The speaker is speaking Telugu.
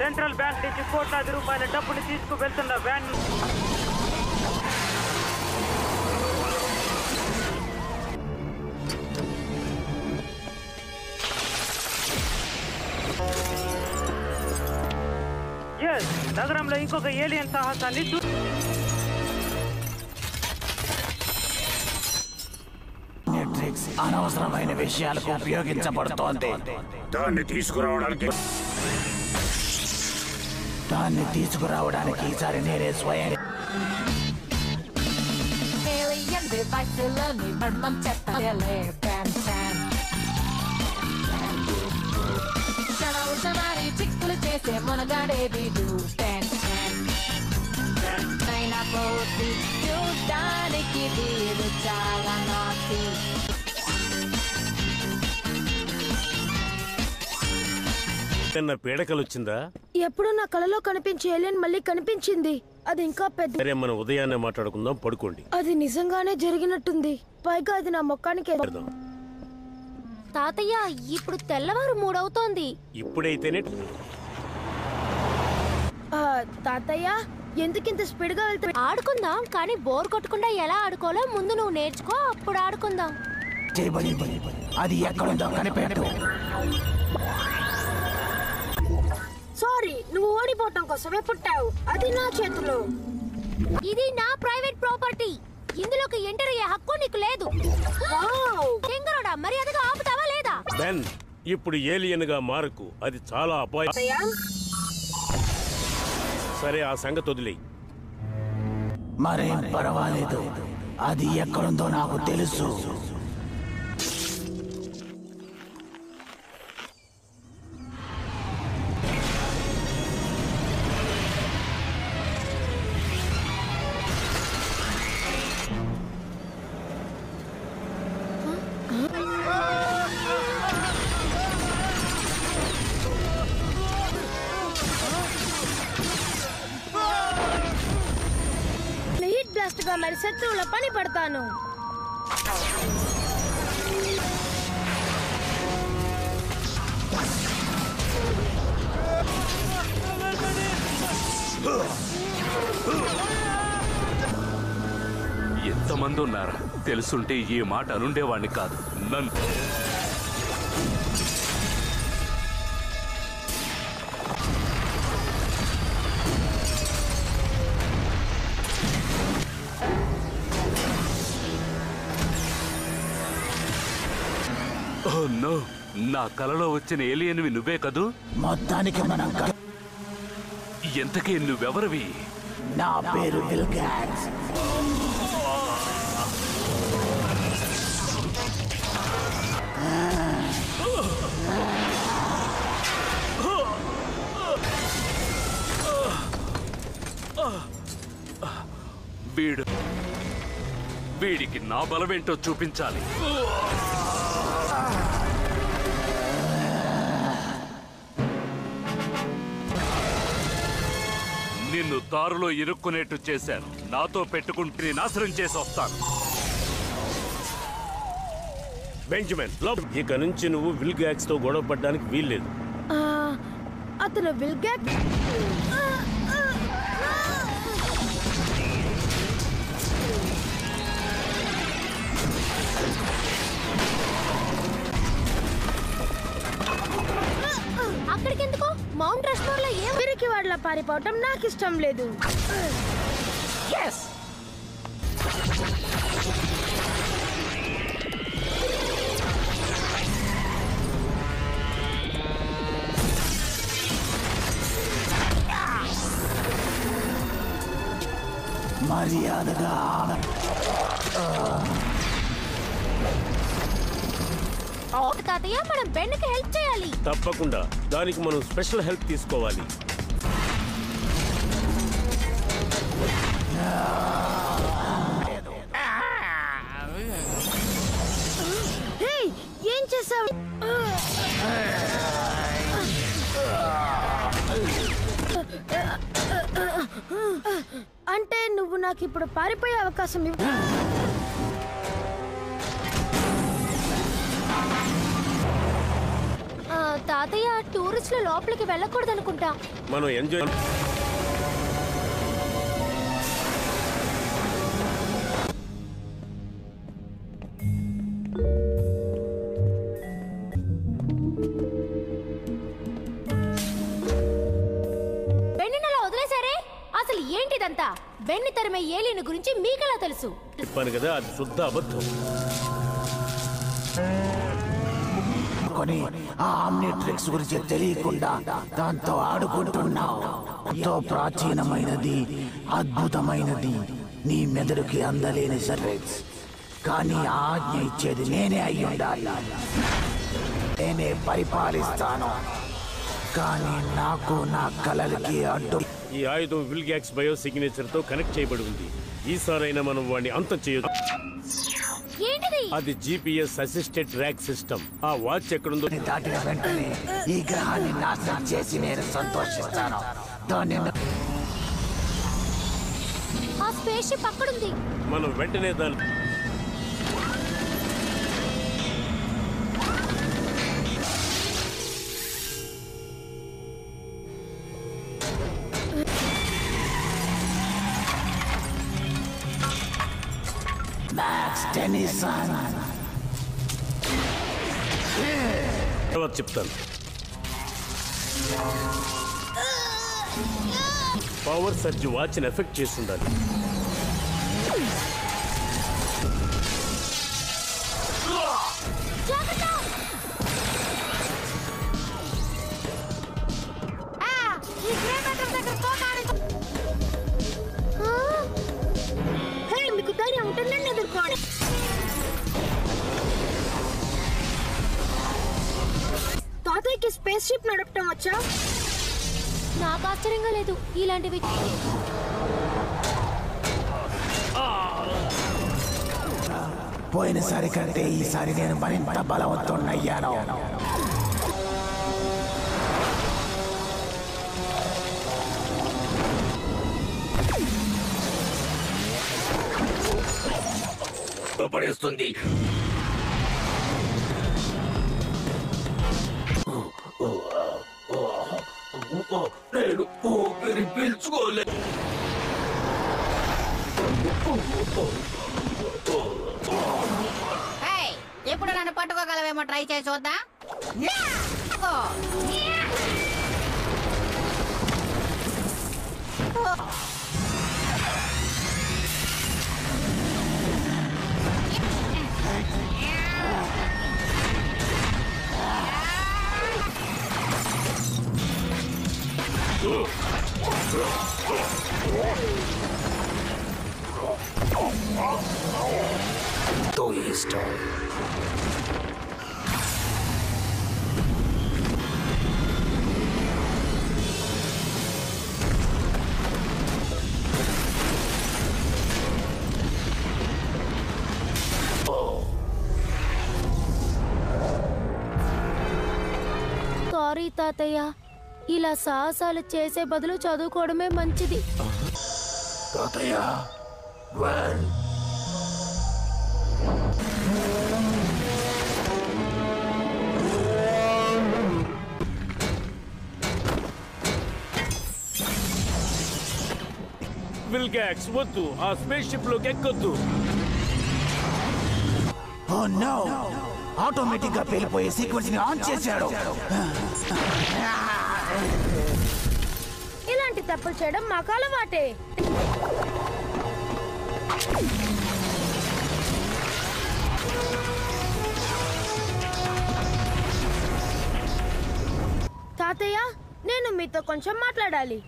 సెంట్రల్ బ్యాంక్ నుంచి కోట్లాది రూపాయల డబ్బులు తీసుకువెళ్తున్న వ్యాన్ నగరంలో ఇంకొక ఏలియన్ సాహసాన్ని అనవసరమైన విషయాలకు ఉపయోగించబడుతోంది. దాన్ని తీసుకురావడానికి ఈసారి నేనే స్వయం చేసే మునగాడే చూడ్డానికి వీరు చాలా నాటి పీడకలొచ్చిందా? ఎప్పుడు నా కళలో కనిపించే ఏలియన్ మళ్ళీ కనిపించింది. అది ఇంకా పెద్ద. సరే మనం ఉదయాన్నే మాట్లాడుకుందాం, పడుకోండి. అది నిజంగానే జరిగినట్టుంది, పైగా అది నా ముఖానికి. తాతయ్య ఇప్పుడు తెల్లవారు 3 అవుతోంది. ఇప్పుడైతేనే తాతయ్య ఎందుకింత స్పీడ్ గా వెళ్తా? ఆడుకుందాం, కానీ బోర్ కొట్టకుండా ఎలా ఆడుకోవాలో ముందు నువ్వు నేర్చుకో, అప్పుడు ఆడుకుందాం. అది ఎక్కడుందో కనిపెట్టు. సారీ, నువ్వు ఓడిపోవటం కోసమే పుట్టావు. అది నా చేతిలో. ఇది నా ప్రైవేట్ ప్రాపర్టీ. ఇందులోకి ఎంటర్ అయ్యే హక్కు నీకు లేదు. కెంగరోడా మరి అదిగా ఆపుతావా లేదా? బెన్ ఇప్పుడు ఏలియన్ గా మారకు, అది చాలా అపాయం. సరే ఆ సంగతి వదిలేయి. మరేం పర్వాలేదు, అది ఎక్కడుందో నాకు తెలుసు. మరి శత్రువుల పని పడతాను. ఎంతమంది ఉన్నారా? తెలుసుంటే ఈ మాట అనుండేవాడిని కాదు. నన్ను నా కలలో వచ్చిన ఏలియన్వి నువ్వే కదూ? మొత్తానికి మనం. ఎంతకీ నువ్వెవరివి? నా పేరు విల్గాక్స్. వీడికి నా బలమేంటో చూపించాలి. నిన్ను దారులో ఇరుక్కునేట్టు చేశాను. నాతో పెట్టుకుంటే నాశనం చేసి వస్తాను. బెంజమిన్, ఇక నుంచి నువ్వు విల్గాక్స్ తో గొడవ పడడానికి వీల్లేదు. అతను విల్గాక్స్. అక్కడికెందుకు? మౌంట్ రష్మోర్ లో ఏ ఊరికి వాళ్ళ పారిపోవటం నాకు ఇష్టం లేదు. మర్యాదగా తాతయ్య మనం బెన్కి హెల్ప్ చేయాలి. తప్పకుండా, దానికి మనం స్పెషల్ హెల్ప్ తీసుకోవాలి. ఏం చేసావు? అంటే నువ్వు నాకు ఇప్పుడు పారిపోయే అవకాశం ఇవ్వు. తాతయ్య టూరిస్టుల లోపలికి వెళ్ళకూడదు అనుకుంటా. మనం ఎంజాయ్ బెన్నినలా వదిలేసారే. అసలు ఏంటిదంతా? బెన్ని తరిమే ఏలిని గురించి మీకెలా తెలుసు? చెప్పాను కదా, అది శుద్ధ అబద్ధం. ఆమ్నిట్రిక్స్ గురించి తెలియకుండా దాంతో ఆడుకుంటున్నావు. ఎంతో ప్రాచీనమైనది, అద్భుతమైనది, నీ మెదడుకి అందలేని సర్వీస్. కానీ ఆజ్ఞ ఇచ్చేది నేనే అయ్యుండాలి. నేనే పరిపాలిస్తాను. కానీ నాకు నా కలలకి అడ్డు. ఈ ఆయుధం విల్గాక్స్ బయో సిగ్నేచర్ తో కనెక్ట్ చేయబడి ఉంది. ఈసారైనా మనం వాడిని అంతం చేయదు. అది GPS అసిస్టెడ్ ట్రాక్ సిస్టమ్. ఆ వాచ్ ఎక్కడుందో దాటిన వెంటనే ఈ గ్రహాన్ని నాశనం చేసి నేను సంతోషిస్తాను. ఆ స్పేస్ షిప్ అక్కడుంది. మనం వెంటనే దాన్ని చెప్తాను. పవర్ సర్జ్ వాచ్ని ఎఫెక్ట్ చేస్తుండాలి. మీకు ధైర్యం ఉంటుందండి ఎదుర్కోండి. తాతయ్యకి స్పేస్ షిప్ నడపటం వచ్చా? నాకు ఆశ్చర్యంగా లేదు. ఇలాంటివి పోయినసారి కంటే ఈసారి నేను మరింత బలవంతున్నయ్యాను. పడేస్తుంది. ఎప్పుడు నన్ను పట్టుకోగలవేమో ట్రై చేసి చూద్దాం. तो ये स्टार सॉरी तातయ్య, ఇలా సాహసాలు చేసే బదులు చదువుకోవడమే మంచిది. తాతయ్య విల్గాక్స్ వద్దు. ఆ స్పేస్ షిప్ లోకి ఎక్కొద్దు. ఆటోమేటిక్ గా పేలిపోయే సీక్వెన్స్ ని ఆన్ చేశాడు. ఇలాంటి తప్పులు చేయడం మాకు అలవాటే. తాతయ్య, నేను మీతో కొంచెం మాట్లాడాలి.